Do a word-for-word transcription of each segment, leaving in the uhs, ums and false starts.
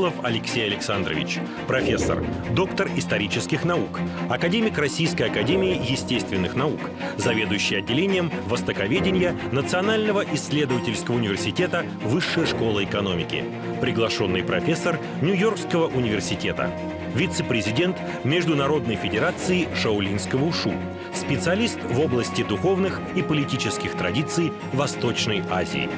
Маслов Алексей Александрович, профессор, доктор исторических наук, академик Российской академии естественных наук, заведующий отделением востоковедения Национального исследовательского университета Высшая школа экономики, приглашенный профессор Нью-Йоркского университета, вице-президент Международной федерации Шаолиньского ушу, специалист в области духовных и политических традиций Восточной Азии.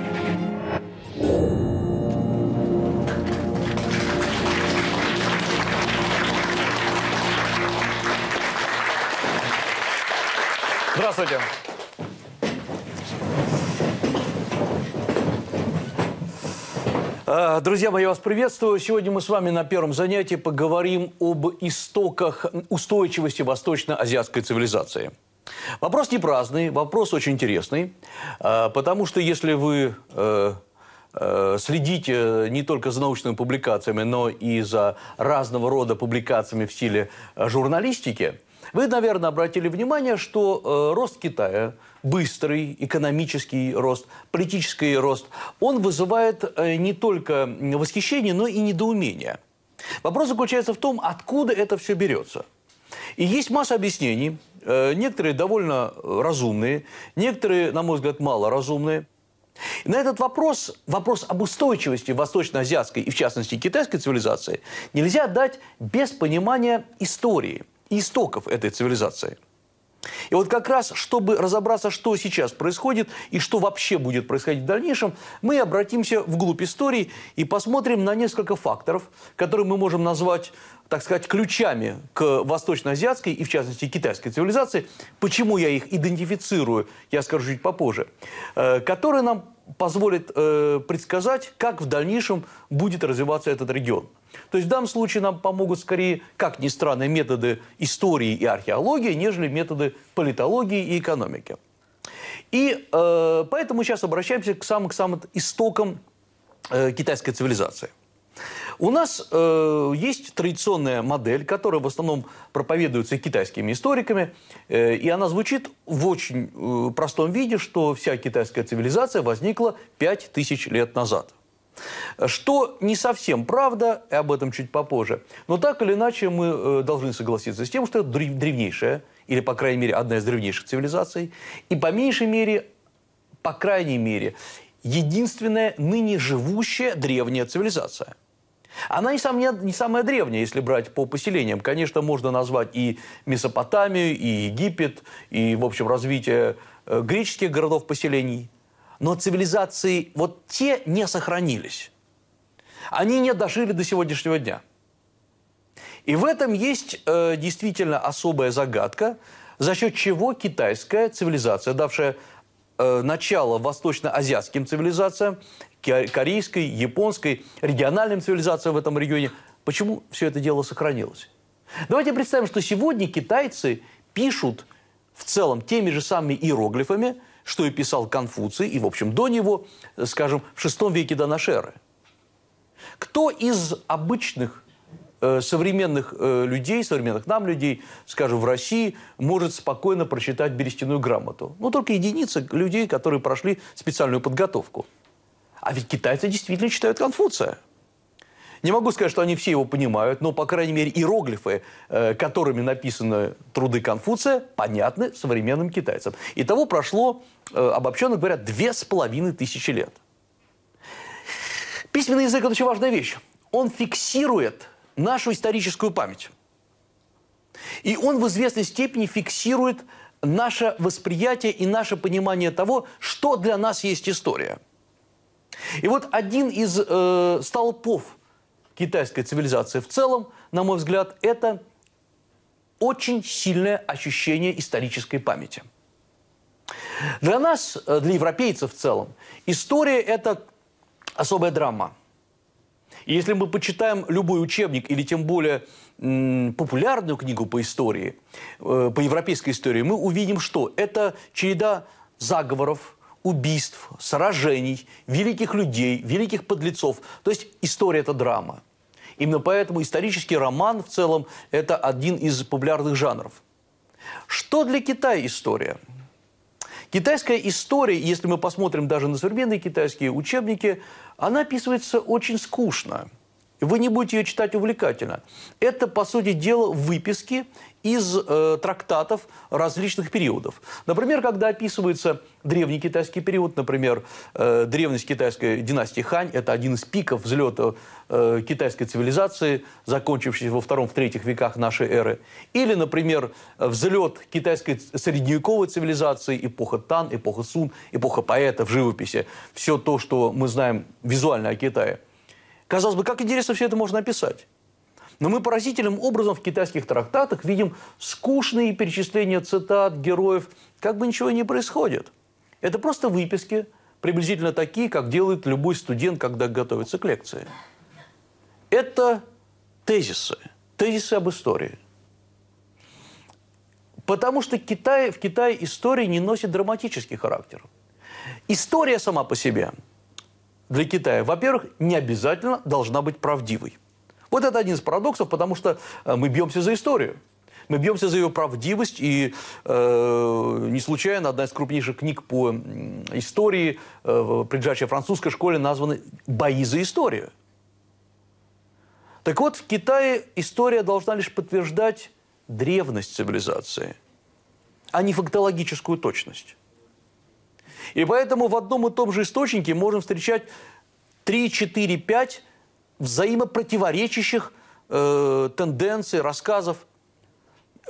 Здравствуйте. Друзья мои, я вас приветствую. Сегодня мы с вами на первом занятии поговорим об истоках устойчивости восточно-азиатской цивилизации. Вопрос не праздный, вопрос очень интересный, потому что если вы следите не только за научными публикациями, но и за разного рода публикациями в стиле журналистики, вы, наверное, обратили внимание, что э, рост Китая, быстрый экономический рост, политический рост, он вызывает э, не только восхищение, но и недоумение. Вопрос заключается в том, откуда это все берется. И есть масса объяснений, э, некоторые довольно разумные, некоторые, на мой взгляд, малоразумные. И на этот вопрос, вопрос об устойчивости восточно-азиатской и, в частности, китайской цивилизации, нельзя дать без понимания истории. Истоков этой цивилизации. И вот как раз, чтобы разобраться, что сейчас происходит и что вообще будет происходить в дальнейшем, мы обратимся вглубь истории и посмотрим на несколько факторов, которые мы можем назвать, так сказать, ключами к восточно-азиатской и, в частности, китайской цивилизации. Почему я их идентифицирую, я скажу чуть попозже, которые нам позволит э, предсказать, как в дальнейшем будет развиваться этот регион. То есть в данном случае нам помогут скорее, как ни странно, методы истории и археологии, нежели методы политологии и экономики. И э, поэтому сейчас обращаемся к самым, к самым истокам э, китайской цивилизации. У нас э, есть традиционная модель, которая в основном проповедуется китайскими историками, э, и она звучит в очень э, простом виде, что вся китайская цивилизация возникла пять тысяч лет назад. Что не совсем правда, и об этом чуть попозже, но так или иначе мы э, должны согласиться с тем, что это древнейшая, или, по крайней мере, одна из древнейших цивилизаций, и по меньшей мере, по крайней мере, единственная ныне живущая древняя цивилизация. Она, несомненно, не самая древняя, если брать по поселениям. Конечно, можно назвать и Месопотамию, и Египет, и, в общем, развитие греческих городов-поселений. Но цивилизации вот те не сохранились. Они не дожили до сегодняшнего дня. И в этом есть э, действительно особая загадка, за счет чего китайская цивилизация, давшая начало восточно-азиатским цивилизациям, корейской, японской, региональным цивилизациям в этом регионе. Почему все это дело сохранилось? Давайте представим, что сегодня китайцы пишут в целом теми же самыми иероглифами, что и писал Конфуций, и, в общем, до него, скажем, в шестом веке до нашей эры. Кто из обычных э, современных э, людей, современных нам людей, скажем, в России, может спокойно прочитать берестяную грамоту? Ну, только единицы людей, которые прошли специальную подготовку. А ведь китайцы действительно читают Конфуция. Не могу сказать, что они все его понимают, но, по крайней мере, иероглифы, которыми написаны труды Конфуция, понятны современным китайцам. Итого прошло, обобщенно говоря, две с половиной тысячи лет. Письменный язык – это очень важная вещь. Он фиксирует нашу историческую память. И он в известной степени фиксирует наше восприятие и наше понимание того, что для нас есть история. И вот один из э, столпов китайской цивилизации в целом, на мой взгляд, это очень сильное ощущение исторической памяти. Для нас, для европейцев в целом, история – это особая драма. И если мы почитаем любой учебник или тем более м, популярную книгу по истории, э, по европейской истории, мы увидим, что это череда заговоров, убийств, сражений, великих людей, великих подлецов. То есть история – это драма. Именно поэтому исторический роман в целом – это один из популярных жанров. Что для Китая история? Китайская история, если мы посмотрим даже на современные китайские учебники, она описывается очень скучно. вы не будете ее читать увлекательно. Это, по сути дела, выписки из э, трактатов различных периодов. Например, когда описывается древний китайский период, например, э, древность китайской династии Хань, это один из пиков взлета э, китайской цивилизации, закончившийся во втором-третьих веках нашей эры. Или, например, взлет китайской средневековой цивилизации, эпоха Тан, эпоха Сун, эпоха поэтов, живописи. Все то, что мы знаем визуально о Китае. Казалось бы, как интересно все это можно описать. Но мы поразительным образом в китайских трактатах видим скучные перечисления цитат, героев. Как бы ничего не происходит. Это просто выписки, приблизительно такие, как делает любой студент, когда готовится к лекции. Это тезисы. Тезисы об истории. Потому что Китай, в Китае история не носит драматический характер. История сама по себе для Китая, во-первых, не обязательно должна быть правдивой. Вот это один из парадоксов, потому что мы бьемся за историю. Мы бьемся за ее правдивость, и э, не случайно одна из крупнейших книг по истории, э, принадлежащая французской школе, названа «Бои за историю». Так вот, в Китае история должна лишь подтверждать древность цивилизации, а не фактологическую точность. И поэтому в одном и том же источнике можем встречать три, четыре, пять взаимопротиворечащих э, тенденций, рассказов.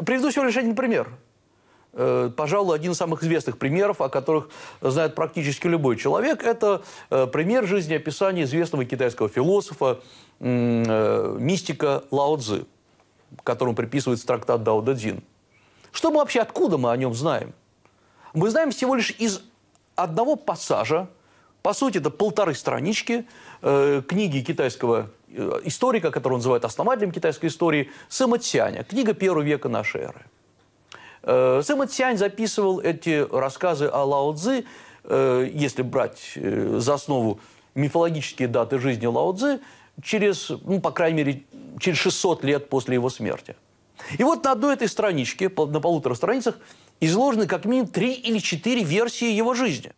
Приведу всего лишь один пример. Э, пожалуй, один из самых известных примеров, о которых знает практически любой человек. Это э, пример жизнеописания известного китайского философа, э, мистика Лао-цзы, которому приписывается трактат Дао Дэ Цзин. Что мы вообще, откуда мы о нем знаем? Мы знаем всего лишь из одного пассажа, по сути, это полторы странички э, книги китайского э, историка, которого называют основателем китайской истории, Сыма Цяня, книга первого века нашей эры. Э, Сыма Цянь записывал эти рассказы о Лао-цзы, э, если брать э, за основу мифологические даты жизни Лао-цзы, через, ну, по крайней мере, через шестьсот лет после его смерти. И вот на одной этой страничке, на полутора страницах, изложены как минимум три или четыре версии его жизни.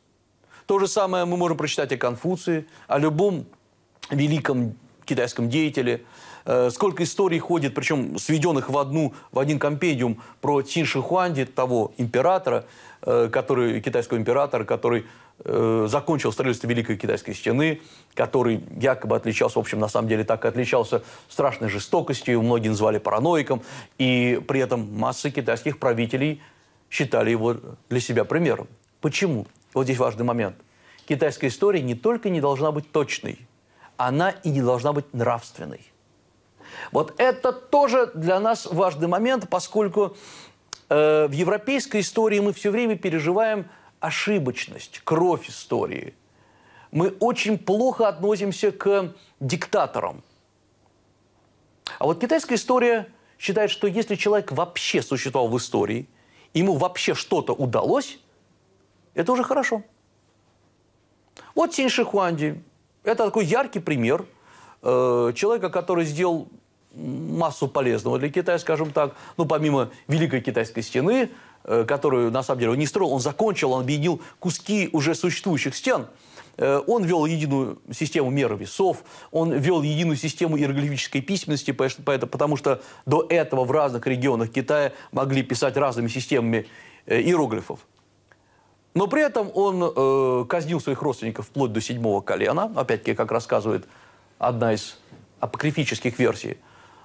То же самое мы можем прочитать о Конфуции, о любом великом китайском деятеле. Сколько историй ходит, причем сведенных в, одну, в один компедиум, про Цинь Шихуанди, того императора, который, китайского императора, который э, закончил строительство Великой Китайской Стены, который якобы отличался, в общем, на самом деле так и отличался страшной жестокостью, многие называли параноиком, и при этом масса китайских правителей считали его для себя примером. Почему? Вот здесь важный момент. Китайская история не только не должна быть точной, она и не должна быть нравственной. Вот это тоже для нас важный момент, поскольку э, в европейской истории мы все время переживаем ошибочность, кровь истории. Мы очень плохо относимся к диктаторам. А вот китайская история считает, что если человек вообще существовал в истории, ему вообще что-то удалось, это уже хорошо. Вот Цинь Шихуанди. Это такой яркий пример э, человека, который сделал массу полезного для Китая, скажем так. Ну, помимо Великой Китайской Стены, э, которую, на самом деле, он не строил, он закончил, он объединил куски уже существующих стен. Э, он вел единую систему меры весов, он вел единую систему иероглифической письменности, потому что до этого в разных регионах Китая могли писать разными системами иероглифов. Но при этом он э, казнил своих родственников вплоть до седьмого колена. Опять-таки, как рассказывает одна из апокрифических версий.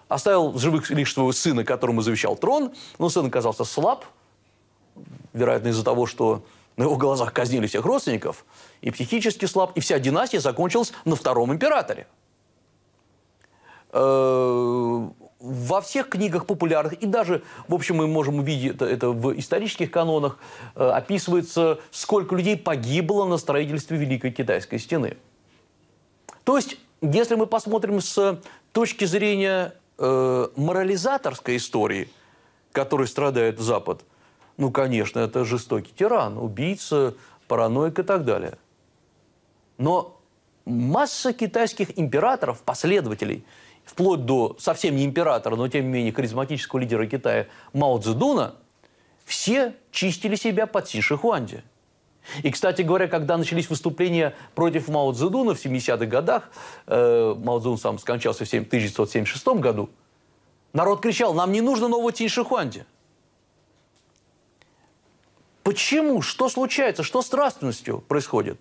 Оставил в живых лишь своего сына, которому завещал трон. Но сын оказался слаб. Вероятно, из-за того, что на его глазах казнили всех родственников. И психически слаб. И вся династия закончилась на втором императоре. Э-э- Во всех книгах популярных, и даже, в общем, мы можем увидеть это, это в исторических канонах, э, описывается, сколько людей погибло на строительстве Великой Китайской Стены. То есть, если мы посмотрим с точки зрения э, морализаторской истории, которой страдает Запад, ну, конечно, это жестокий тиран, убийца, параноик и так далее. Но масса китайских императоров, последователей, вплоть до совсем не императора, но тем не менее харизматического лидера Китая Мао Цзэдуна, все чистили себя под Цинь Шихуанди. И, кстати говоря, когда начались выступления против Мао Цзэдуна в семидесятых годах, э, Мао Цзэдун сам скончался в тысяча девятьсот семьдесят шестом году, народ кричал: нам не нужно нового Цинь Шихуанди. Почему? Что случается? Что с нравственностью происходит?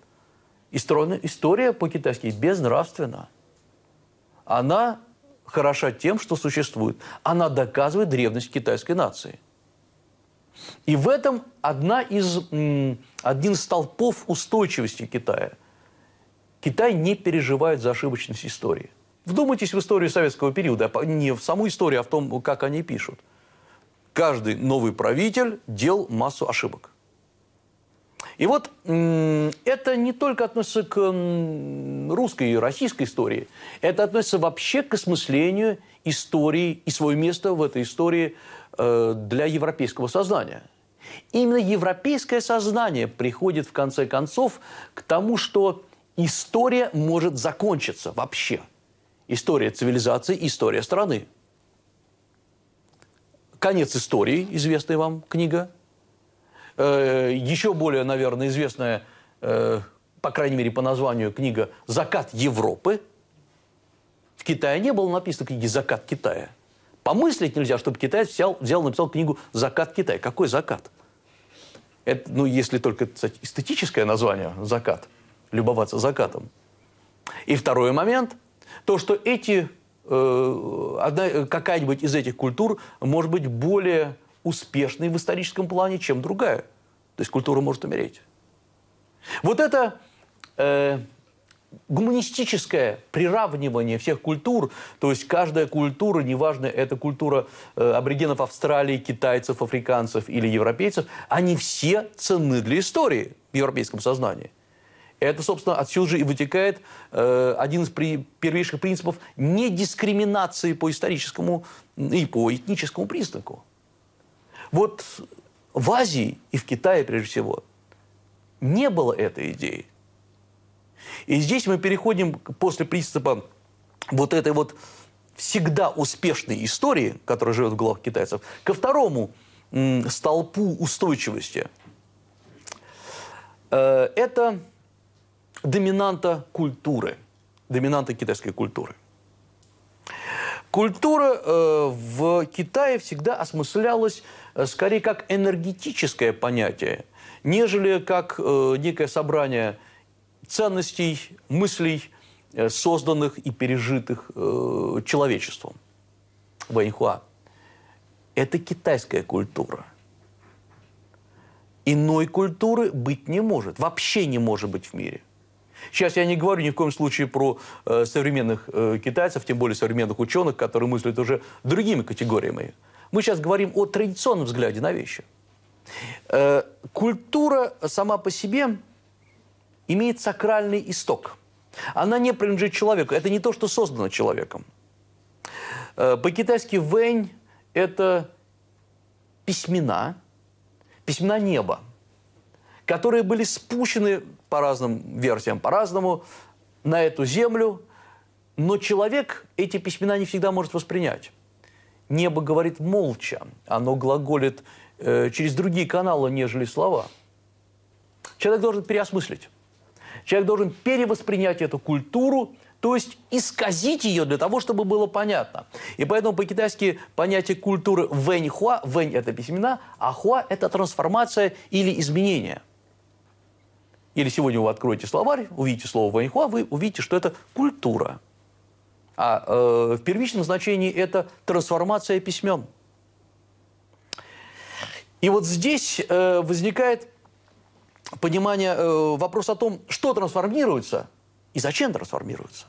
История по-китайски безнравственна. Она хороша тем, что существует. Она доказывает древность китайской нации. И в этом одна из, один из столпов устойчивости Китая. Китай не переживает за ошибочность истории. Вдумайтесь в историю советского периода, не в саму историю, а в том, как они пишут. Каждый новый правитель делал массу ошибок. И вот это не только относится к русской и российской истории, это относится вообще к осмыслению истории и свое место в этой истории для европейского сознания. Именно европейское сознание приходит в конце концов к тому, что история может закончиться вообще. История цивилизации, история страны. «Конец истории», известная вам книга. Еще более, наверное, известная, по крайней мере, по названию книга «Закат Европы». В Китае не было написано книги «Закат Китая». Помыслить нельзя, чтобы китаец взял, взял написал книгу «Закат Китая». Какой закат? Это, ну, если только, кстати, эстетическое название «Закат», любоваться закатом. И второй момент, то, что эти, э, какая-нибудь из этих культур может быть более успешной в историческом плане, чем другая. То есть культура может умереть. Вот это э, гуманистическое приравнивание всех культур, то есть каждая культура, неважно, это культура э, аборигенов Австралии, китайцев, африканцев или европейцев, они все ценны для истории в европейском сознании. Это, собственно, отсюда же и вытекает э, один из при, первейших принципов недискриминации по историческому и по этническому признаку. Вот в Азии и в Китае, прежде всего, не было этой идеи. И здесь мы переходим после принципа вот этой вот всегда успешной истории, которая живет в головах китайцев, ко второму столпу устойчивости. Это доминанта культуры, доминанта китайской культуры. Культура э, в Китае всегда осмыслялась э, скорее как энергетическое понятие, нежели как э, некое собрание ценностей, мыслей, э, созданных и пережитых э, человечеством. Вэньхуа. Это китайская культура. Иной культуры быть не может, вообще не может быть в мире. Сейчас я не говорю ни в коем случае про э, современных э, китайцев, тем более современных ученых, которые мыслят уже другими категориями. Мы сейчас говорим о традиционном взгляде на вещи. Э, культура сама по себе имеет сакральный исток. Она не принадлежит человеку. Это не то, что создано человеком. Э, по-китайски «вэнь» – это письмена, письмена неба, которые были спущены по разным версиям, по-разному, на эту землю. Но человек эти письмена не всегда может воспринять. Небо говорит молча, оно глаголит э, через другие каналы, нежели слова. Человек должен переосмыслить. Человек должен перевоспринять эту культуру, то есть исказить ее для того, чтобы было понятно. И поэтому по-китайски понятие культуры «вэньхуа», «вэнь» – это письмена, а «хуа» – это трансформация или изменение. Или сегодня вы откроете словарь, увидите слово «вэньхуа», вы увидите, что это культура. А э, в первичном значении это трансформация письмен. И вот здесь э, возникает понимание, э, вопрос о том, что трансформируется и зачем трансформируется.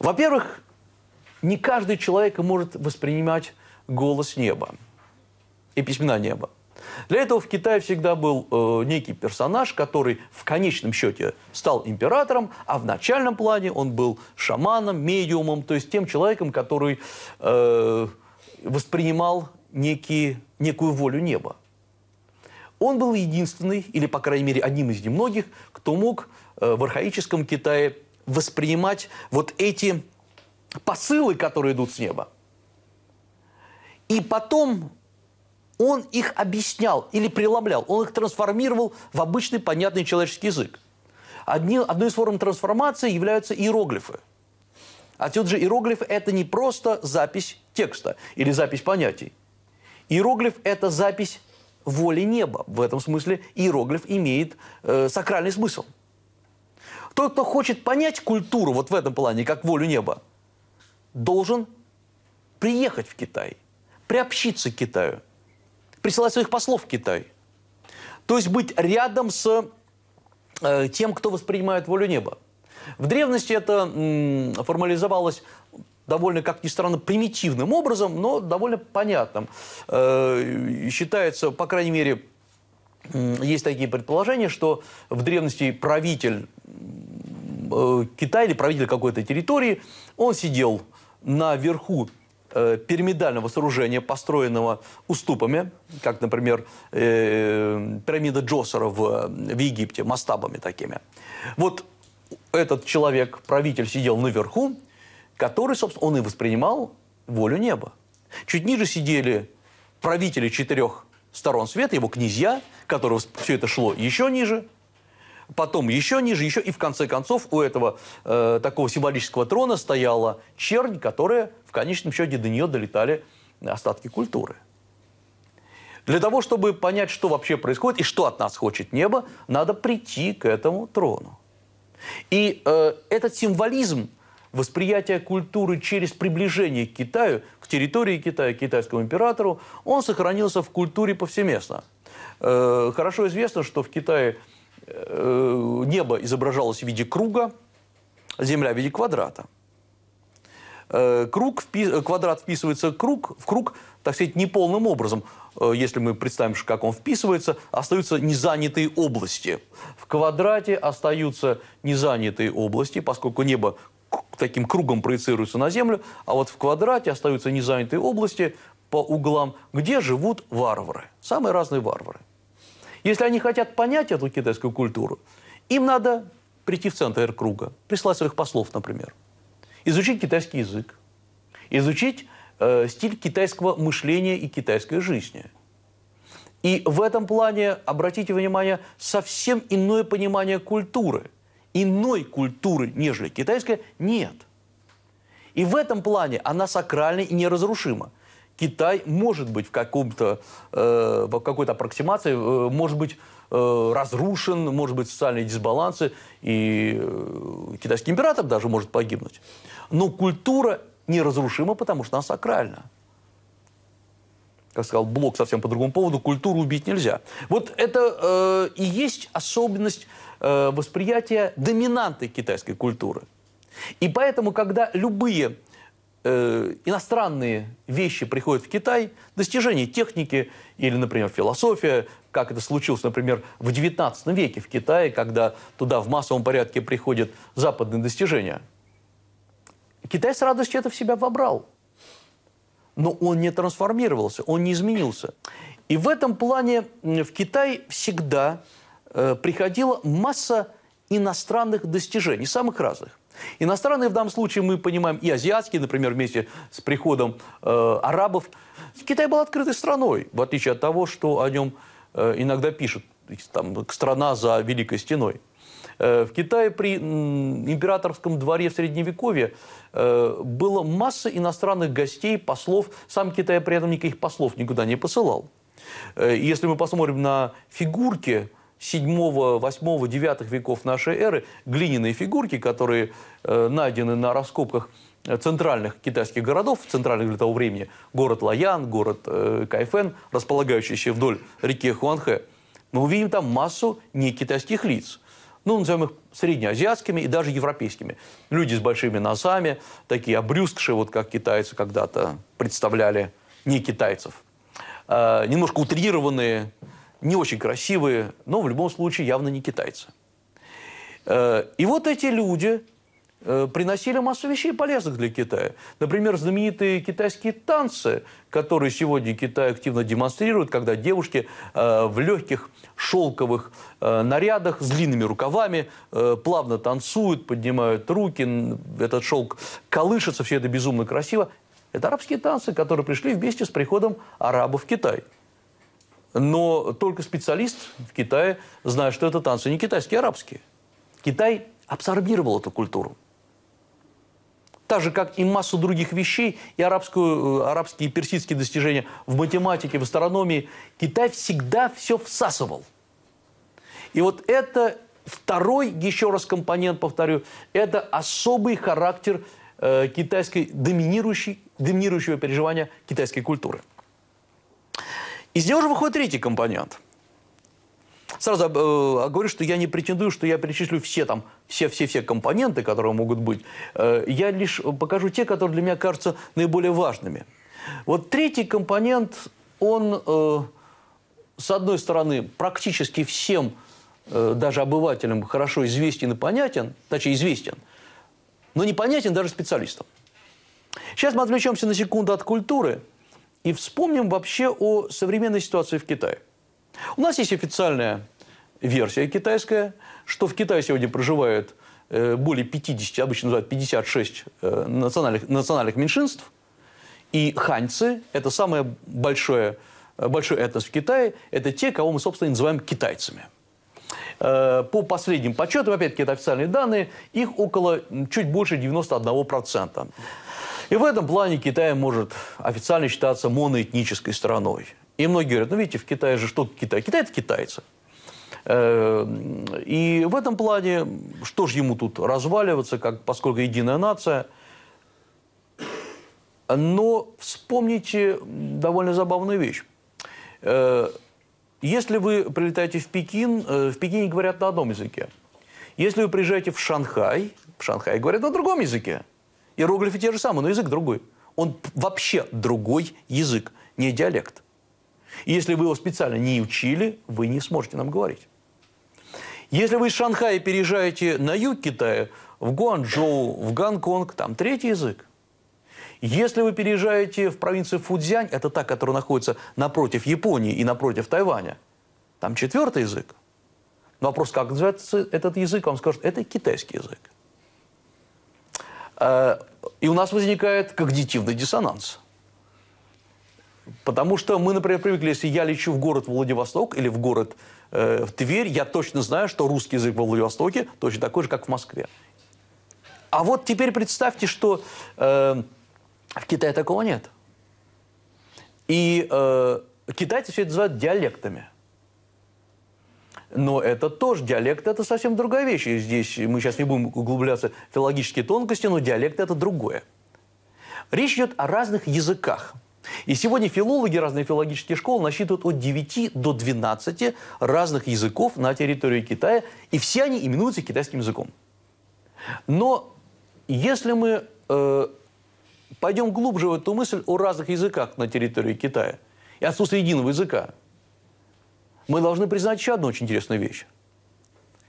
Во-первых, не каждый человек может воспринимать голос неба и письмена неба. Для этого в Китае всегда был э, некий персонаж, который в конечном счете стал императором, а в начальном плане он был шаманом, медиумом, то есть тем человеком, который э, воспринимал некие, некую волю неба. Он был единственный, или, по крайней мере, одним из немногих, кто мог э, в архаическом Китае воспринимать вот эти посылы, которые идут с неба. И потом он их объяснял или преломлял, он их трансформировал в обычный понятный человеческий язык. Одни, одной из форм трансформации являются иероглифы. Отсюда же иероглиф – это не просто запись текста или запись понятий. Иероглиф – это запись воли неба. В этом смысле иероглиф имеет э, сакральный смысл. Тот, кто хочет понять культуру вот в этом плане, как волю неба, должен приехать в Китай, приобщиться к Китаю, присылать своих послов в Китай. То есть быть рядом с э, тем, кто воспринимает волю неба. В древности это м, формализовалось довольно, как ни странно, примитивным образом, но довольно понятным. Э, считается, по крайней мере, э, есть такие предположения, что в древности правитель э, Китая или правитель какой-то территории, он сидел наверху э, пирамидального сооружения, построенного уступами, как, например, э, пирамида Джосера в, в Египте, мастабами такими. Вот этот человек, правитель, сидел наверху, который, собственно, он и воспринимал волю неба. Чуть ниже сидели правители четырех сторон света, его князья, которого все это шло еще ниже, потом еще ниже, еще, и в конце концов у этого э, такого символического трона стояла чернь, которая в конечном счете до нее долетали остатки культуры. Для того, чтобы понять, что вообще происходит и что от нас хочет небо, надо прийти к этому трону. И э, этот символизм восприятия культуры через приближение к Китаю, к территории Китая, к китайскому императору, он сохранился в культуре повсеместно. Э, хорошо известно, что в Китае э, небо изображалось в виде круга, земля в виде квадрата. Э, круг впи- квадрат вписывается в круг, в круг, так сказать, неполным образом. Если мы представим, как он вписывается, остаются незанятые области. В квадрате остаются незанятые области, поскольку небо таким кругом проецируется на Землю, а вот в квадрате остаются незанятые области по углам, где живут варвары, самые разные варвары. Если они хотят понять эту китайскую культуру, им надо прийти в центр круга, прислать своих послов, например, изучить китайский язык, изучить стиль китайского мышления и китайской жизни. И в этом плане, обратите внимание, совсем иное понимание культуры. Иной культуры, нежели китайская, нет. И в этом плане она сакральна и неразрушима. Китай может быть в, каком-то, э, в какой-то аппроксимации, э, может быть э, разрушен, может быть социальные дисбалансы, и э, китайский император даже может погибнуть. Но культура неразрушима, потому что она сакральна. Как сказал Блок совсем по другому поводу, культуру убить нельзя. Вот это э, и есть особенность э, восприятия доминанты китайской культуры. И поэтому, когда любые э, иностранные вещи приходят в Китай, достижения техники или, например, философия, как это случилось, например, в девятнадцатом веке в Китае, когда туда в массовом порядке приходят западные достижения, Китай с радостью это в себя вобрал. Но он не трансформировался, он не изменился. И в этом плане в Китай всегда э, приходила масса иностранных достижений, самых разных. Иностранные в данном случае мы понимаем и азиатские, например, вместе с приходом э, арабов. Китай был открытой страной, в отличие от того, что о нем э, иногда пишут, там, страна за Великой Стеной. В Китае при императорском дворе в Средневековье было масса иностранных гостей, послов. Сам Китай при этом никаких послов никуда не посылал. Если мы посмотрим на фигурки седьмого, восьмого, девятого веков нашей эры, глиняные фигурки, которые найдены на раскопках центральных китайских городов, центральных для того времени, город Лоян, город Кайфэн, располагающийся вдоль реки Хуанхэ, мы увидим там массу некитайских лиц. Ну, назовем их среднеазиатскими и даже европейскими. Люди с большими носами, такие обрюзгшие, вот как китайцы когда-то представляли не китайцев. Э, немножко утрированные, не очень красивые, но в любом случае явно не китайцы. Э, и вот эти люди э, приносили массу вещей полезных для Китая. Например, знаменитые китайские танцы, которые сегодня Китай активно демонстрирует, когда девушки э, в легких шелковых э, нарядах с длинными рукавами э, плавно танцуют, поднимают руки, этот шелк колышется, все это безумно красиво. Это арабские танцы, которые пришли вместе с приходом арабов в Китай. Но только специалист в Китае знает, что это танцы не китайские, а арабские. Китай абсорбировал эту культуру. Так же, как и массу других вещей, и арабскую, арабские и персидские достижения в математике, в астрономии, Китай всегда все всасывал. И вот это второй, еще раз компонент, повторю, это особый характер э, китайской доминирующей, доминирующего переживания китайской культуры. Из него же выходит третий компонент. Сразу э, говорю, что я не претендую, что я перечислю все там, все-все-все компоненты, которые могут быть. Э, я лишь покажу те, которые для меня кажутся наиболее важными. Вот третий компонент, он, э, с одной стороны, практически всем, э, даже обывателям, хорошо известен и понятен, точнее, известен, но непонятен даже специалистам. Сейчас мы отвлечемся на секунду от культуры и вспомним вообще о современной ситуации в Китае. У нас есть официальная версия китайская, что в Китае сегодня проживает более пятидесяти, обычно называют пятьдесят шесть национальных, национальных меньшинств. И ханьцы – это самое большое, большой этнос в Китае. Это те, кого мы, собственно, называем китайцами. По последним подсчетам, опять-таки, это официальные данные, их около чуть больше девяноста одного процента. И в этом плане Китай может официально считаться моноэтнической страной. И многие говорят, ну видите, в Китае же что-то Китай. Китай – это китайцы. И в этом плане, что же ему тут разваливаться, как, поскольку единая нация. Но вспомните довольно забавную вещь. Если вы прилетаете в Пекин, в Пекине говорят на одном языке. Если вы приезжаете в Шанхай, в Шанхае говорят на другом языке. Иероглифы те же самые, но язык другой. Он вообще другой язык, не диалект. И если вы его специально не учили, вы не сможете нам говорить. Если вы из Шанхая переезжаете на юг Китая, в Гуанчжоу, в Гонконг, там третий язык. Если вы переезжаете в провинцию Фуцзянь, это та, которая находится напротив Японии и напротив Тайваня, там четвертый язык. Но вопрос, как называется этот язык, вам скажут, это китайский язык. И у нас возникает когнитивный диссонанс. Потому что мы, например, привыкли, если я лечу в город Владивосток или в город э, в Тверь, я точно знаю, что русский язык во Владивостоке точно такой же, как в Москве. А вот теперь представьте, что э, в Китае такого нет. И э, китайцы все это называют диалектами. Но это тоже диалект, это совсем другая вещь. И здесь мы сейчас не будем углубляться в филологические тонкости, но диалект это другое. Речь идет о разных языках. И сегодня филологи, разные филологические школы насчитывают от девяти до двенадцати разных языков на территории Китая, и все они именуются китайским языком. Но если мы э, пойдем глубже в эту мысль о разных языках на территории Китая и отсутствии единого языка, мы должны признать еще одну очень интересную вещь.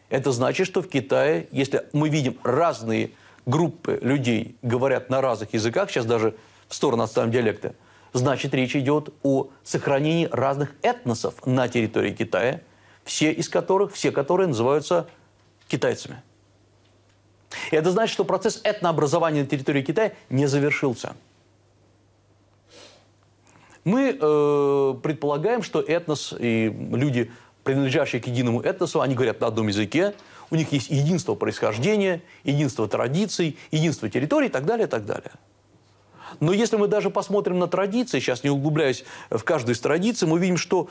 Это значит, что в Китае, если мы видим разные группы людей, говорят на разных языках, сейчас даже в сторону отставим диалекты, значит, речь идет о сохранении разных этносов на территории Китая, все из которых, все которые называются китайцами. И это значит, что процесс этнообразования на территории Китая не завершился. Мы э, предполагаем, что этнос и люди, принадлежащие к единому этносу, они говорят на одном языке, у них есть единство происхождения, единство традиций, единство территорий и так далее, и так далее. Но если мы даже посмотрим на традиции, сейчас не углубляясь в каждую из традиций, мы видим, что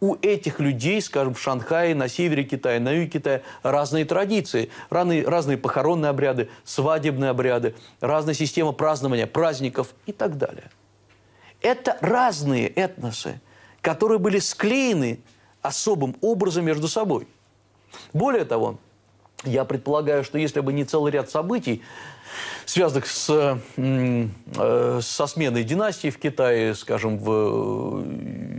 у этих людей, скажем, в Шанхае, на севере Китая, на юге Китая, разные традиции, разные, разные похоронные обряды, свадебные обряды, разная система празднования, праздников и так далее. Это разные этносы, которые были склеены особым образом между собой. Более того, я предполагаю, что если бы не целый ряд событий, связанных с, э, со сменой династии в Китае, скажем, в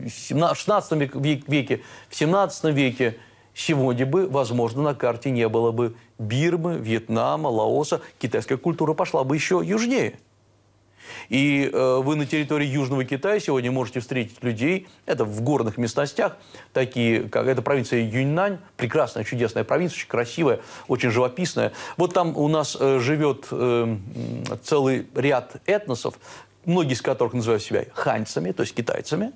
шестнадцатом веке, в семнадцатом веке, сегодня бы, возможно, на карте не было бы Бирмы, Вьетнама, Лаоса. Китайская культура пошла бы еще южнее. И э, вы на территории Южного Китая сегодня можете встретить людей, это в горных местностях, такие, как это провинция Юньнань, прекрасная, чудесная провинция, очень красивая, очень живописная. Вот там у нас э, живет э, целый ряд этносов, многие из которых называют себя ханьцами, то есть китайцами.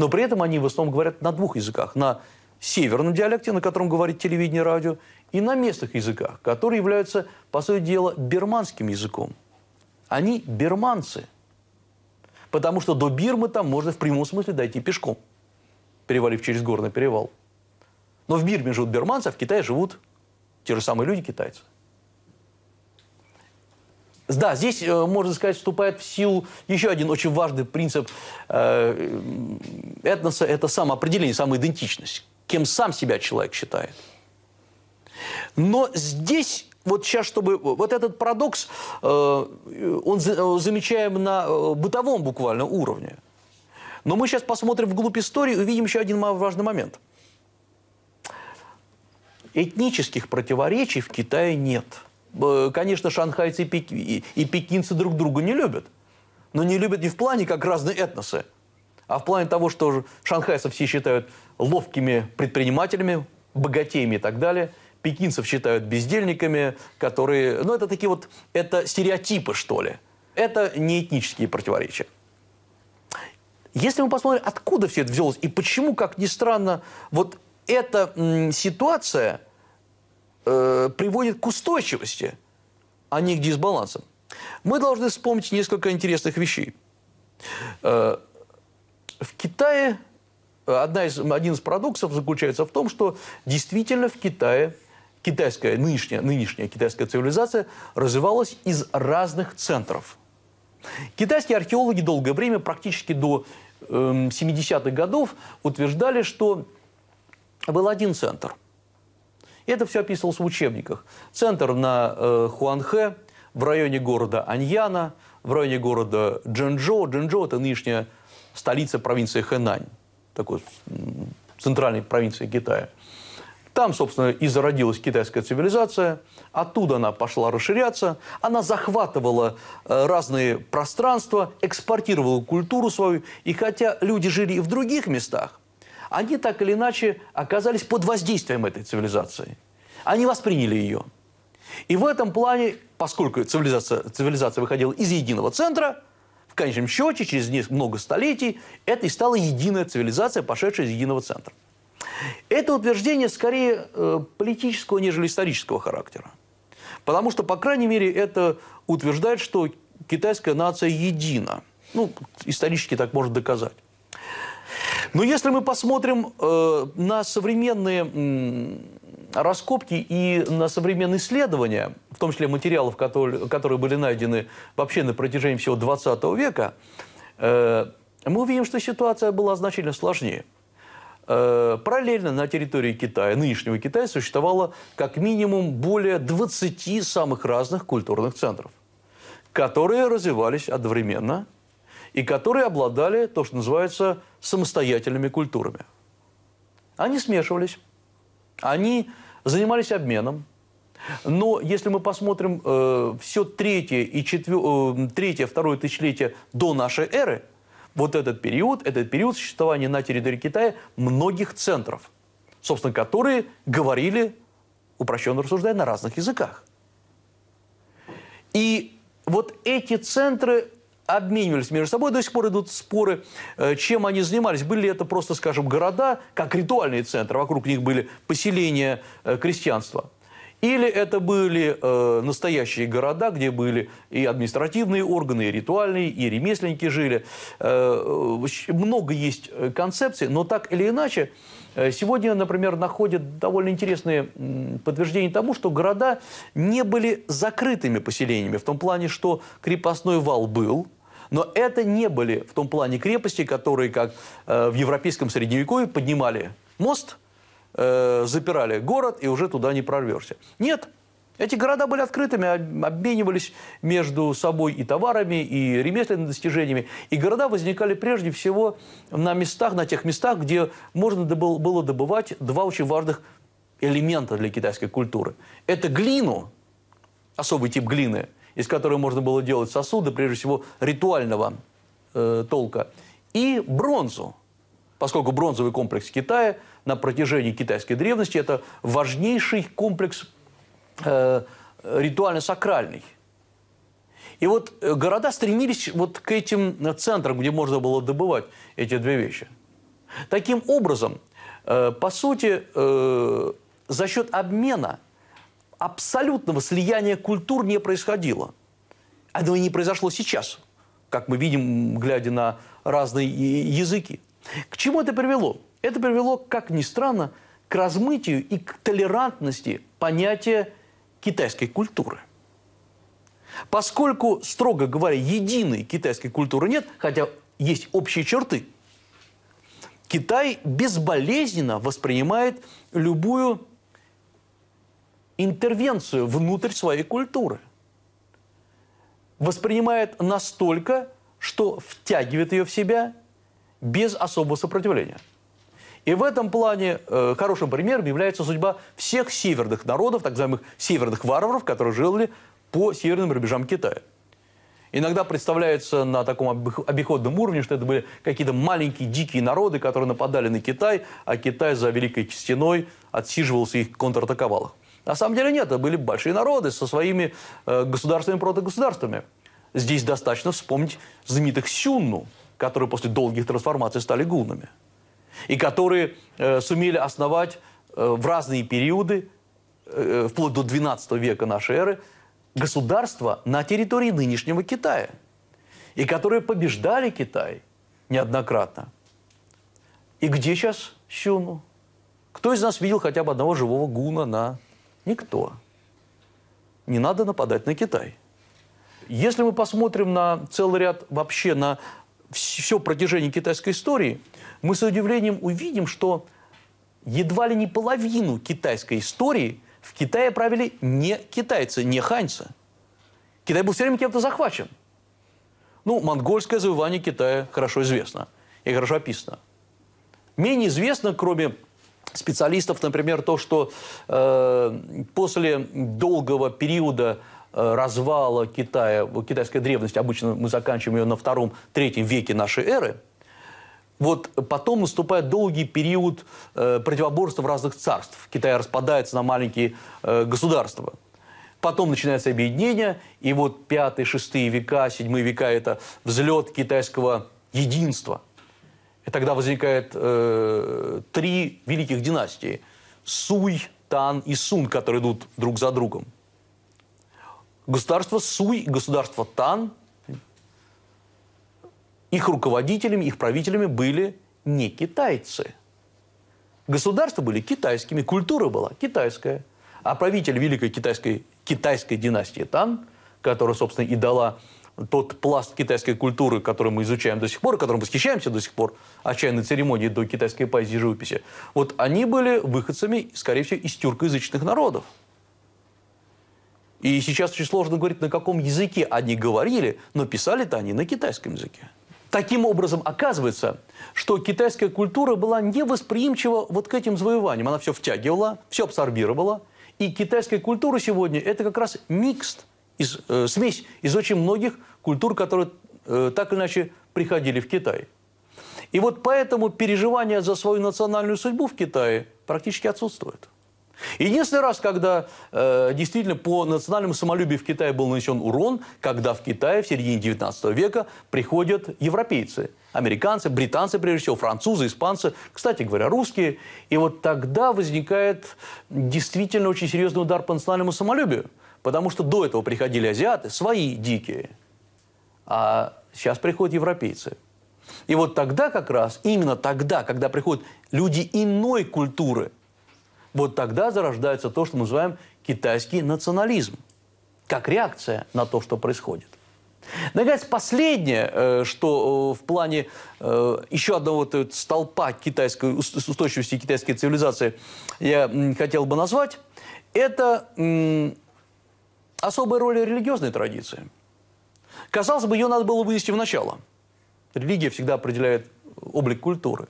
Но при этом они в основном говорят на двух языках. На северном диалекте, на котором говорит телевидение и радио, и на местных языках, которые являются, по сути дела, бирманским языком. Они бирманцы. Потому что до Бирмы там можно в прямом смысле дойти пешком, перевалив через горный перевал. Но в Бирме живут бирманцы, а в Китае живут те же самые люди, китайцы. Да, здесь, можно сказать, вступает в силу еще один очень важный принцип этноса – это самоопределение, самоидентичность. Кем сам себя человек считает. Но здесь, вот сейчас, чтобы... Вот этот парадокс, он замечаем на бытовом буквально уровне. Но мы сейчас посмотрим вглубь истории и увидим еще один важный момент. Этнических противоречий в Китае нет. Конечно, шанхайцы и пекинцы друг друга не любят. Но не любят не в плане, как разные этносы, а в плане того, что шанхайцев все считают ловкими предпринимателями, богатеями и так далее. Пекинцев считают бездельниками, которые... Ну, это такие вот... Это стереотипы, что ли. Это не этнические противоречия. Если мы посмотрим, откуда все это взялось и почему, как ни странно, вот эта ситуация... приводит к устойчивости, а не к дисбалансам. Мы должны вспомнить несколько интересных вещей. В Китае одна из, один из парадоксов заключается в том, что действительно в Китае китайская, нынешняя, нынешняя китайская цивилизация развивалась из разных центров. Китайские археологи долгое время, практически до семидесятых годов, утверждали, что был один центр. Это все описывалось в учебниках. Центр на э, Хуанхэ, в районе города Аньяна, в районе города Чжэнчжоу. Чжэнчжоу – это нынешняя столица провинции Хэнань, такой центральной провинции Китая. Там, собственно, и зародилась китайская цивилизация. Оттуда она пошла расширяться. Она захватывала э, разные пространства, экспортировала культуру свою. И хотя люди жили и в других местах, они так или иначе оказались под воздействием этой цивилизации. Они восприняли ее. И в этом плане, поскольку цивилизация, цивилизация выходила из единого центра, в конечном счете, через много столетий, это и стала единая цивилизация, пошедшая из единого центра. Это утверждение скорее политического, нежели исторического характера. Потому что, по крайней мере, это утверждает, что китайская нация едина. Ну, исторически так можно доказать. Но если мы посмотрим э, на современные м, раскопки и на современные исследования, в том числе материалов, которые, которые были найдены вообще на протяжении всего двадцатого века, э, мы увидим, что ситуация была значительно сложнее. Э, параллельно на территории Китая, нынешнего Китая, существовало как минимум более двадцати самых разных культурных центров, которые развивались одновременно и которые обладали то, что называется самостоятельными культурами. Они смешивались, они занимались обменом. Но если мы посмотрим э, все третье и четвер... э, третье, второе тысячелетие до нашей эры, вот этот период, этот период существования на территории Китая многих центров, собственно, которые говорили, упрощенно рассуждая, на разных языках. И вот эти центры обменивались между собой, до сих пор идут споры, чем они занимались. Были ли это просто, скажем, города, как ритуальные центры, вокруг них были поселения крестьянства. Или это были э, настоящие города, где были и административные органы, и ритуальные, и ремесленники жили. Э, много есть концепций, но так или иначе, сегодня, например, находят довольно интересные подтверждения тому, что города не были закрытыми поселениями, в том плане, что крепостной вал был. Но это не были в том плане крепости, которые, как в европейском средневековье, поднимали мост, запирали город, и уже туда не прорвешься. Нет, эти города были открытыми, обменивались между собой и товарами, и ремесленными достижениями. И города возникали прежде всего на местах, на тех местах, где можно было добывать два очень важных элемента для китайской культуры. Это глину, особый тип глины, из которой можно было делать сосуды, прежде всего, ритуального э, толка, и бронзу, поскольку бронзовый комплекс Китая на протяжении китайской древности – это важнейший комплекс э, ритуально-сакральный. И вот города стремились вот к этим центрам, где можно было добывать эти две вещи. Таким образом, по сути, за счет обмена абсолютного слияния культур не происходило. Оно и не произошло сейчас, как мы видим, глядя на разные языки. К чему это привело? Это привело, как ни странно, к размытию и к толерантности понятия китайской культуры. Поскольку, строго говоря, единой китайской культуры нет, хотя есть общие черты, Китай безболезненно воспринимает любую интервенцию внутрь своей культуры. Воспринимает настолько, что втягивает ее в себя без особого сопротивления. И в этом плане э, хорошим примером является судьба всех северных народов, так называемых северных варваров, которые жили по северным рубежам Китая. Иногда представляется на таком обиходном уровне, что это были какие-то маленькие дикие народы, которые нападали на Китай, а Китай за Великой Стеной отсиживался и контратаковал их. На самом деле нет, это были большие народы со своими э, государствами и протогосударствами. Здесь достаточно вспомнить знаменитых Сюнну, которые после долгих трансформаций стали гуннами. И которые э, сумели основать э, в разные периоды, э, вплоть до двенадцатого века нашей эры, государства на территории нынешнего Китая. И которые побеждали Китай неоднократно. И где сейчас Сюнну? Кто из нас видел хотя бы одного живого гуна на... Никто. Не надо нападать на Китай. Если мы посмотрим на целый ряд, вообще на все протяжение китайской истории, мы с удивлением увидим, что едва ли не половину китайской истории в Китае правили не китайцы, не ханьцы. Китай был все время кем-то захвачен. Ну, монгольское завоевание Китая хорошо известно и хорошо описано. Менее известно, кроме специалистов, например, то, что э, после долгого периода э, развала Китая, китайская древность, обычно мы заканчиваем ее на втором-третьем веке нашей эры, вот потом наступает долгий период э, противоборства разных царств. Китай распадается на маленькие э, государства. Потом начинается объединение, и вот пятый-шестой века, седьмой века – это взлет китайского единства. И тогда возникает э, три великих династии – Суй, Тан и Сун, которые идут друг за другом. Государство Суй, государство Тан, их руководителями, их правителями были не китайцы. Государства были китайскими, культура была китайская. А правитель Великой Китайской, китайской династии Тан, которая, собственно, и дала... тот пласт китайской культуры, который мы изучаем до сих пор, которым восхищаемся до сих пор, от чайной церемонии до китайской поэзии и живописи, вот они были выходцами, скорее всего, из тюркоязычных народов. И сейчас очень сложно говорить, на каком языке они говорили, но писали-то они на китайском языке. Таким образом, оказывается, что китайская культура была невосприимчива вот к этим завоеваниям. Она все втягивала, все абсорбировала. И китайская культура сегодня – это как раз микс. Из, э, смесь из очень многих культур, которые э, так или иначе приходили в Китай. И вот поэтому переживания за свою национальную судьбу в Китае практически отсутствуют. Единственный раз, когда э, действительно по национальному самолюбию в Китае был нанесен урон, когда в Китае в середине девятнадцатого века приходят европейцы. Американцы, британцы, прежде всего, французы, испанцы, кстати говоря, русские. И вот тогда возникает действительно очень серьезный удар по национальному самолюбию. Потому что до этого приходили азиаты, свои дикие, а сейчас приходят европейцы. И вот тогда как раз, именно тогда, когда приходят люди иной культуры, вот тогда зарождается то, что мы называем китайский национализм, как реакция на то, что происходит. Наконец, последнее, что в плане еще одного столпа китайской устойчивости китайской цивилизации я хотел бы назвать, это... особая роль религиозной традиции. Казалось бы, ее надо было вынести в начало. Религия всегда определяет облик культуры.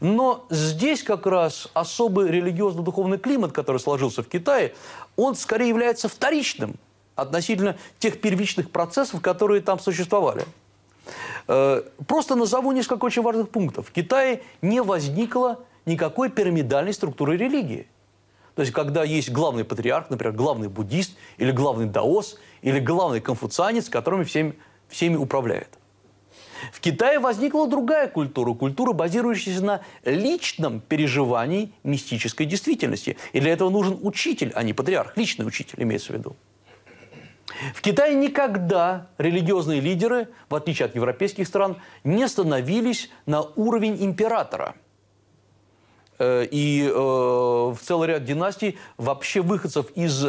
Но здесь как раз особый религиозно-духовный климат, который сложился в Китае, он скорее является вторичным относительно тех первичных процессов, которые там существовали. Просто назову несколько очень важных пунктов. В Китае не возникло никакой пирамидальной структуры религии. То есть, когда есть главный патриарх, например, главный буддист, или главный даос, или главный конфуцианец, которыми всеми, всеми управляет. В Китае возникла другая культура, культура, базирующаяся на личном переживании мистической действительности. И для этого нужен учитель, а не патриарх. Личный учитель имеется в виду. В Китае никогда религиозные лидеры, в отличие от европейских стран, не становились на уровень императора. И в целый ряд династий вообще выходцев из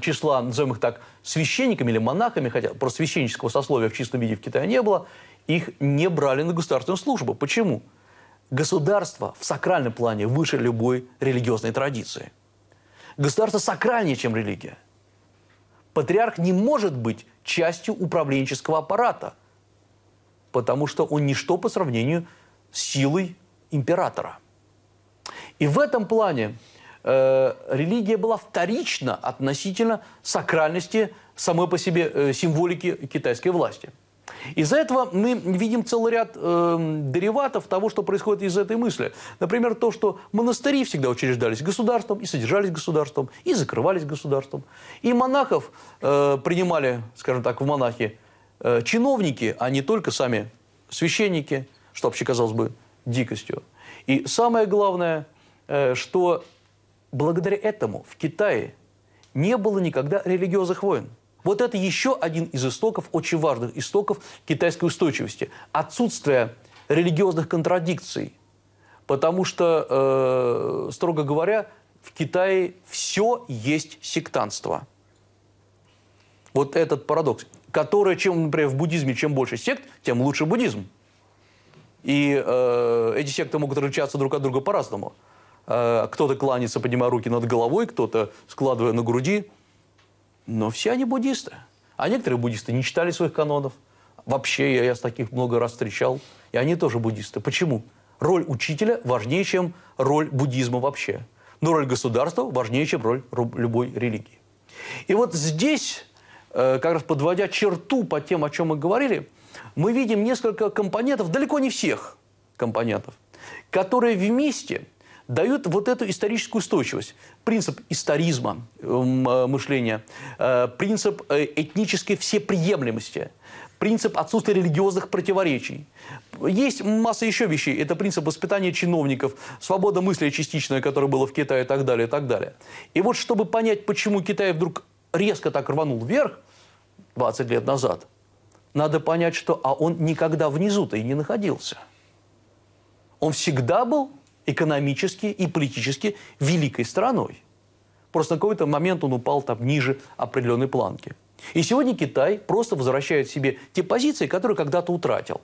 числа, назовем их так, священниками или монахами, хотя просто священнического сословия в чистом виде в Китае не было, их не брали на государственную службу. Почему? Государство в сакральном плане выше любой религиозной традиции. Государство сакральнее, чем религия. Патриарх не может быть частью управленческого аппарата, потому что он ничто по сравнению с силой императора. И в этом плане э, религия была вторична относительно сакральности самой по себе э, символики китайской власти. Из-за этого мы видим целый ряд э, дериватов того, что происходит из этой мысли. Например, то, что монастыри всегда учреждались государством, и содержались государством, и закрывались государством. И монахов э, принимали, скажем так, в монахи э, чиновники, а не только сами священники, что вообще казалось бы дикостью. И самое главное, э, что благодаря этому в Китае не было никогда религиозных войн. Вот это еще один из истоков, очень важных истоков китайской устойчивости. Отсутствие религиозных контрадикций. Потому что, э, строго говоря, в Китае все есть сектантство. Вот этот парадокс, который, чем, например, в буддизме, чем больше сект, тем лучше буддизм. И э, эти секты могут различаться друг от друга по-разному. Э, кто-то кланяется, поднимая руки над головой, кто-то складывая на груди. Но все они буддисты. А некоторые буддисты не читали своих канонов. Вообще, я, я таких много раз встречал. И они тоже буддисты. Почему? Роль учителя важнее, чем роль буддизма вообще. Но роль государства важнее, чем роль любой религии. И вот здесь, как раз подводя черту по тем, о чем мы говорили, мы видим несколько компонентов, далеко не всех компонентов, которые вместе дают вот эту историческую устойчивость. Принцип историзма мышления, принцип этнической всеприемлемости, принцип отсутствия религиозных противоречий. Есть масса еще вещей. Это принцип воспитания чиновников, свобода мысли частичная, которая была в Китае и так далее, и так далее. И вот чтобы понять, почему Китай вдруг резко так рванул вверх двадцать лет назад, надо понять, что а он никогда внизу-то и не находился. Он всегда был экономически и политически великой страной. Просто на какой-то момент он упал там ниже определенной планки. И сегодня Китай просто возвращает себе те позиции, которые когда-то утратил.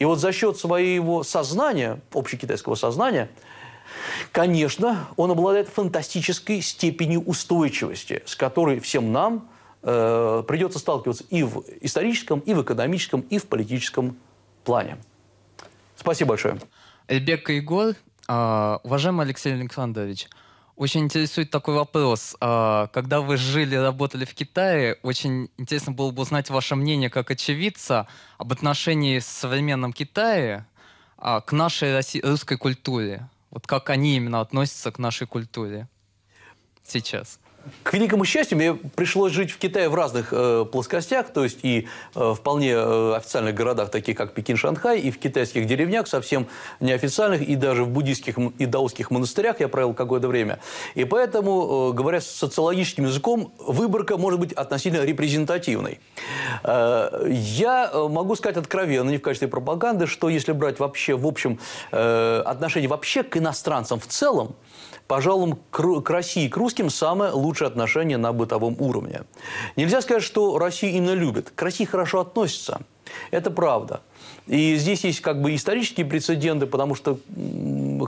И вот за счет своего сознания, общекитайского сознания, конечно, он обладает фантастической степенью устойчивости, с которой всем нам э, придется сталкиваться и в историческом, и в экономическом, и в политическом плане. Спасибо большое. Эльбек и Егор, уважаемый Алексей Александрович, очень интересует такой вопрос. Когда вы жили и работали в Китае, очень интересно было бы узнать ваше мнение как очевидца об отношении с современным Китае к нашей русской культуре. Вот как они именно относятся к нашей культуре сейчас. К великому счастью, мне пришлось жить в Китае в разных э, плоскостях, то есть и э, вполне э, официальных городах, таких как Пекин, Шанхай, и в китайских деревнях, совсем неофициальных, и даже в буддийских и даосских монастырях я провел какое-то время. И поэтому, э, говоря социологическим языком, выборка может быть относительно репрезентативной. Э, я могу сказать откровенно, не в качестве пропаганды, что если брать вообще, в общем, э, отношение вообще к иностранцам в целом, пожалуй, к России, к русским самое лучшее отношение на бытовом уровне. Нельзя сказать, что Россию именно любят. К России хорошо относятся. Это правда. И здесь есть как бы исторические прецеденты, потому что,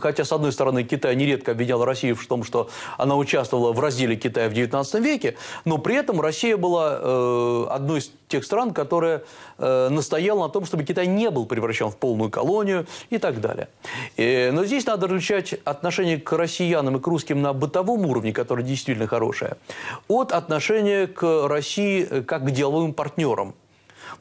хотя, с одной стороны, Китай нередко обвинял Россию в том, что она участвовала в разделе Китая в девятнадцатом веке, но при этом Россия была э, одной из тех стран, которая э, настояла на том, чтобы Китай не был превращен в полную колонию и так далее. И, но здесь надо различать отношение к россиянам и к русским на бытовом уровне, которое действительно хорошее, от отношения к России как к деловым партнерам.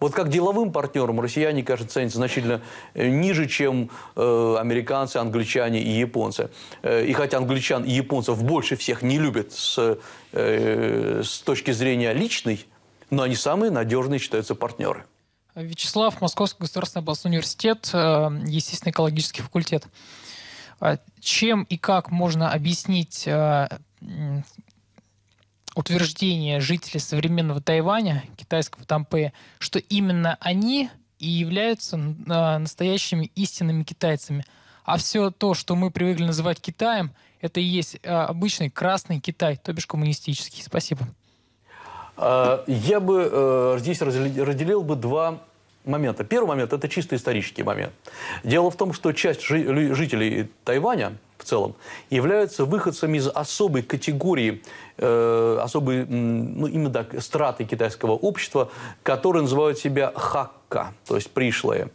Вот как деловым партнерам россияне, кажется, ценятся значительно ниже, чем э, американцы, англичане и японцы. Э, и хотя англичан и японцев больше всех не любят с, э, с точки зрения личной, но они самые надежные считаются партнеры. Вячеслав, Московский государственный областной университет, естественно-экологический факультет. Чем и как можно объяснить утверждение жителей современного Тайваня, китайского Тампе, что именно они и являются настоящими истинными китайцами? А все то, что мы привыкли называть Китаем, это и есть обычный красный Китай, то бишь коммунистический. Спасибо. Я бы здесь разделил бы два момента. Первый момент – это чисто исторический момент. Дело в том, что часть жителей Тайваня в целом являются выходцами из особой категории, особой, ну, именно так, страты китайского общества, которые называют себя хакка, то есть пришлые.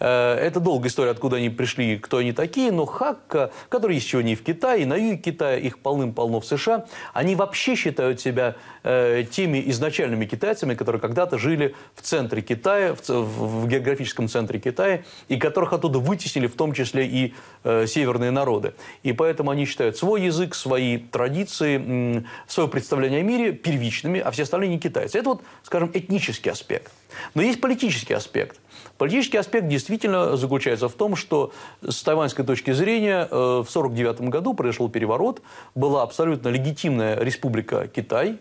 Это долгая история, откуда они пришли, кто они такие, но хакка, которые есть сегодня и в Китае, и на юге Китая, их полным-полно в США, они вообще считают себя теми изначальными китайцами, которые когда-то жили в центре Китая, в географическом центре Китая, и которых оттуда вытеснили в том числе и северные народы. И поэтому они считают свой язык, свои традиции, свое представление о мире первичными, а все остальные не китайцы. Это вот, скажем, этнический аспект. Но есть политический аспект. Политический аспект действительно заключается в том, что с тайваньской точки зрения в тысяча девятьсот сорок девятом году произошел переворот, была абсолютно легитимная республика Китай,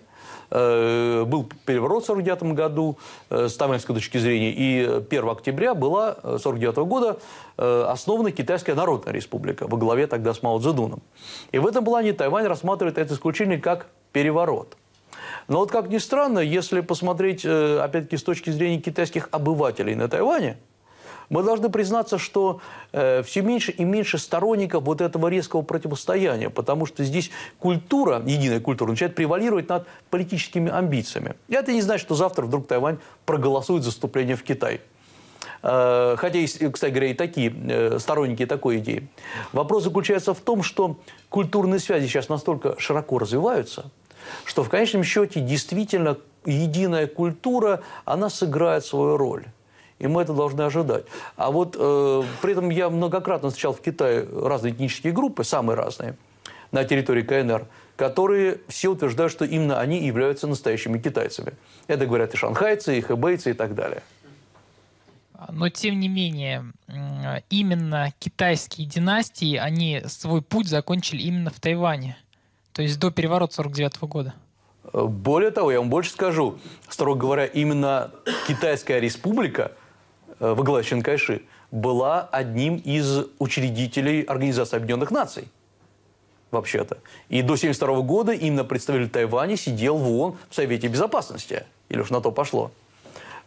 был переворот в тысяча девятьсот сорок девятом году с тайваньской точки зрения, и первого октября была тысяча девятьсот сорок девятого года основана Китайская Народная Республика во главе тогда с Мао Цзэдуном. И в этом плане Тайвань рассматривает это исключение как переворот. Но вот как ни странно, если посмотреть, опять-таки, с точки зрения китайских обывателей на Тайване, мы должны признаться, что э, все меньше и меньше сторонников вот этого резкого противостояния, потому что здесь культура, единая культура, начинает превалировать над политическими амбициями. И это не значит, что завтра вдруг Тайвань проголосует за вступление в Китай. Э, хотя есть, кстати говоря, и такие э, сторонники такой идеи. Вопрос заключается в том, что культурные связи сейчас настолько широко развиваются, что в конечном счете действительно единая культура, она сыграет свою роль. И мы это должны ожидать. А вот э, при этом я многократно встречал в Китае разные этнические группы, самые разные, на территории КНР, которые все утверждают, что именно они являются настоящими китайцами. Это говорят и шанхайцы, и хэбэйцы, и так далее. Но, тем не менее, именно китайские династии, они свой путь закончили именно в Тайване. То есть до переворота тысяча девятьсот сорок девятого года. Более того, я вам больше скажу, строго говоря, именно Китайская республика во главе с Чан Кайши была одним из учредителей Организации Объединенных Наций, вообще-то. И до тысяча девятьсот семьдесят второго года именно представитель Тайваня сидел в ООН в Совете Безопасности. Или уж на то пошло.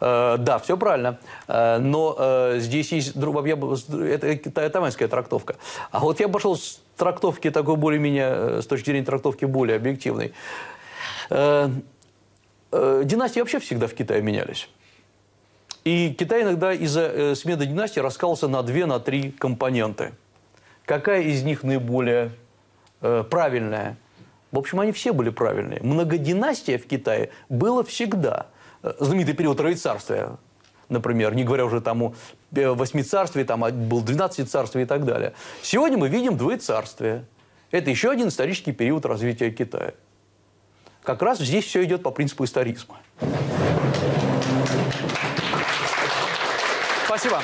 Да, все правильно, но здесь есть это тайваньская трактовка. А вот я пошел с трактовки такой более-менее, с точки зрения трактовки более объективной. Династии вообще всегда в Китае менялись. И Китай иногда из-за смены династии раскалывался на две, на три компоненты. Какая из них наиболее правильная? В общем, они все были правильные. Многодинастия в Китае было всегда. Знаменитый период Троецарствия, например, не говоря уже там о восьми царстве, там было двенадцать царствий и так далее. Сегодня мы видим двоецарствие. Это еще один исторический период развития Китая. Как раз здесь все идет по принципу историзма. Спасибо.